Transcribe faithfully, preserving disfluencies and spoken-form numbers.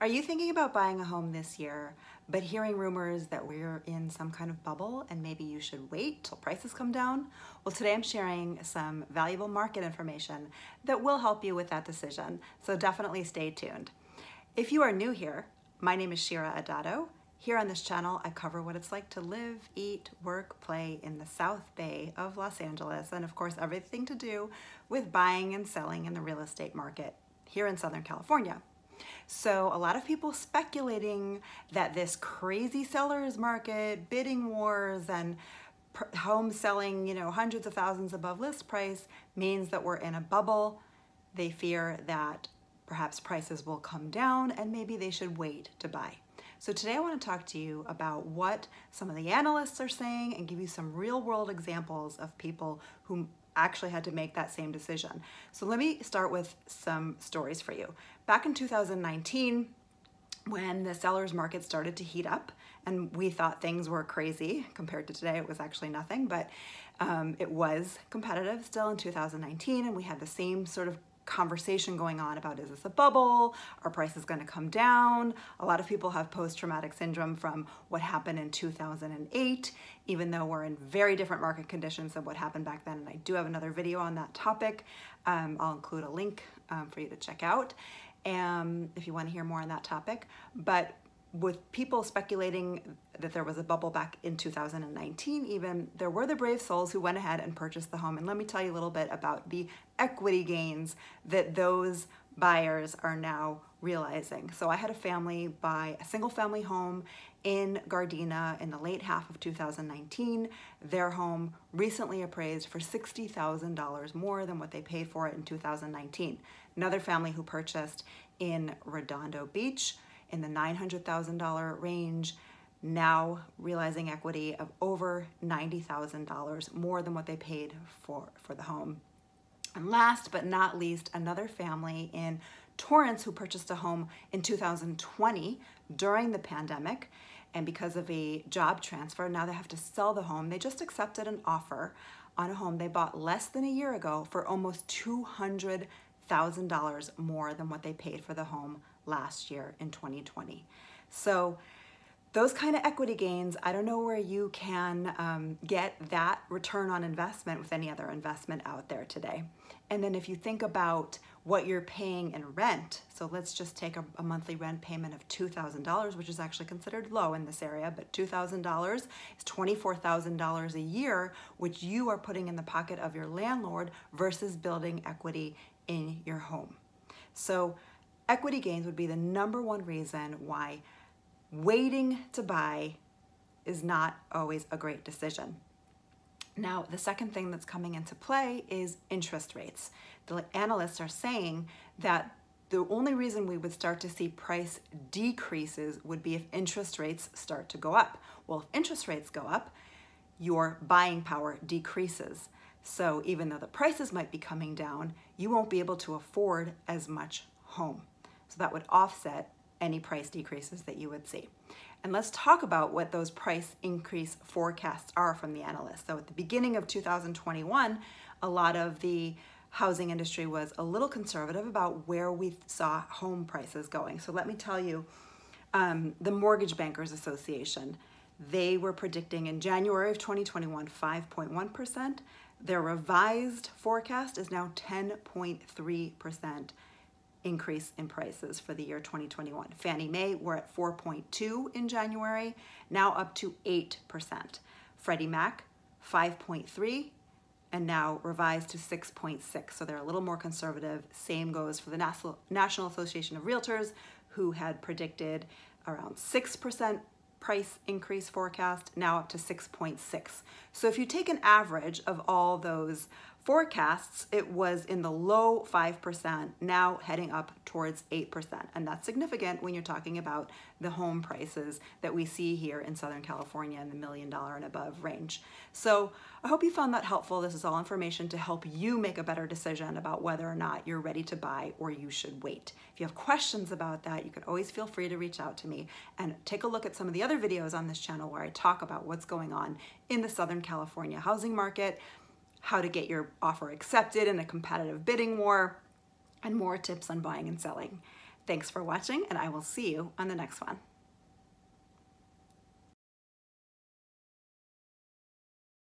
Are you thinking about buying a home this year, but hearing rumors that we're in some kind of bubble and maybe you should wait till prices come down? Well, today I'm sharing some valuable market information that will help you with that decision, so definitely stay tuned. If you are new here, my name is Shira Adatto. Here on this channel, I cover what it's like to live, eat, work, play in the South Bay of Los Angeles, and of course, everything to do with buying and selling in the real estate market here in Southern California. So a lot of people speculating that this crazy seller's market, bidding wars, and home selling, you know, hundreds of thousands above list price means that we're in a bubble. They fear that perhaps prices will come down and maybe they should wait to buy. So today I want to talk to you about what some of the analysts are saying and give you some real world examples of people who actually had to make that same decision. So let me start with some stories for you. Back in two thousand nineteen, when the seller's market started to heat up and we thought things were crazy compared to today, it was actually nothing, but um, it was competitive still in two thousand nineteen, and we had the same sort of conversation going on about, is this a bubble? Are prices going to come down? A lot of people have post-traumatic syndrome from what happened in two thousand eight, even though we're in very different market conditions than what happened back then. And I do have another video on that topic. Um, I'll include a link um, for you to check out um, if you want to hear more on that topic. But with people speculating that there was a bubble back in two thousand nineteen even, there were the brave souls who went ahead and purchased the home. And let me tell you a little bit about the equity gains that those buyers are now realizing. So I had a family buy a single family home in Gardena in the late half of two thousand nineteen. Their home recently appraised for sixty thousand dollars more than what they paid for it in two thousand nineteen. Another family who purchased in Redondo Beach in the nine hundred thousand dollar range, now realizing equity of over ninety thousand dollars more than what they paid for, for the home. And last but not least, another family in Torrance who purchased a home in two thousand twenty during the pandemic, and because of a job transfer, now they have to sell the home. They just accepted an offer on a home they bought less than a year ago for almost two hundred thousand dollars more than what they paid for the home last year in twenty twenty. So those kind of equity gains, I don't know where you can um, get that return on investment with any other investment out there today. And then if you think about what you're paying in rent, so let's just take a, a monthly rent payment of two thousand dollars, which is actually considered low in this area, but two thousand dollars is twenty-four thousand dollars a year, which you are putting in the pocket of your landlord versus building equity in your home. So equity gains would be the number one reason why waiting to buy is not always a great decision. Now, the second thing that's coming into play is interest rates. The analysts are saying that the only reason we would start to see price decreases would be if interest rates start to go up. Well, if interest rates go up, your buying power decreases. So even though the prices might be coming down, you won't be able to afford as much home. So that would offset any price decreases that you would see. And let's talk about what those price increase forecasts are from the analysts. So at the beginning of two thousand twenty-one, a lot of the housing industry was a little conservative about where we saw home prices going. So let me tell you, um, the Mortgage Bankers Association, they were predicting in January of twenty twenty-one, five point one percent. Their revised forecast is now ten point three percent. increase in prices for the year twenty twenty-one. Fannie Mae were at four point two in January, now up to eight percent. Freddie Mac, five point three, and now revised to six point six. So they're a little more conservative. Same goes for the National Association of Realtors, who had predicted around six percent price increase forecast, now up to six point six. So if you take an average of all those forecasts, it was in the low five percent, now heading up towards eight percent. And that's significant when you're talking about the home prices that we see here in Southern California in the million dollar and above range. So I hope you found that helpful. This is all information to help you make a better decision about whether or not you're ready to buy or you should wait. If you have questions about that, you can always feel free to reach out to me and take a look at some of the other videos on this channel where I talk about what's going on in the Southern California housing market, how to get your offer accepted in a competitive bidding war, and more tips on buying and selling. Thanks for watching, and I will see you on the next one.